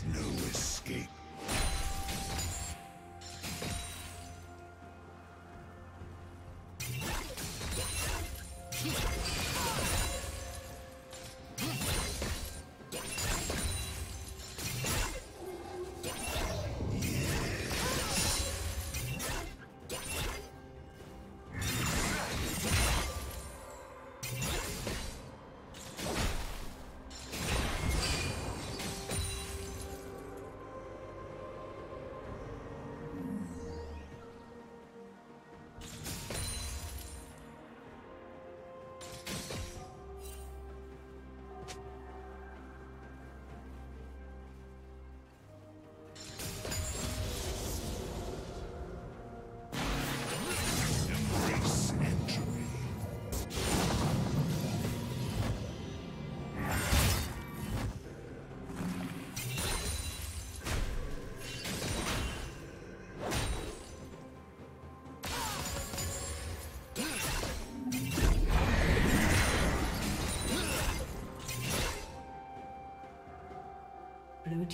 There's no escape. Blue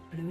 team's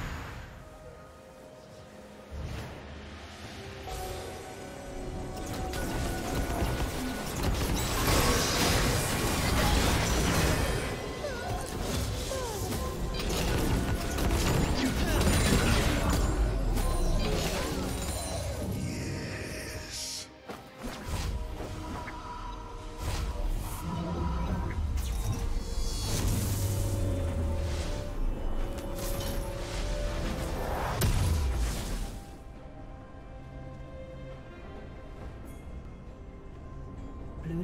has been destroyed. Blue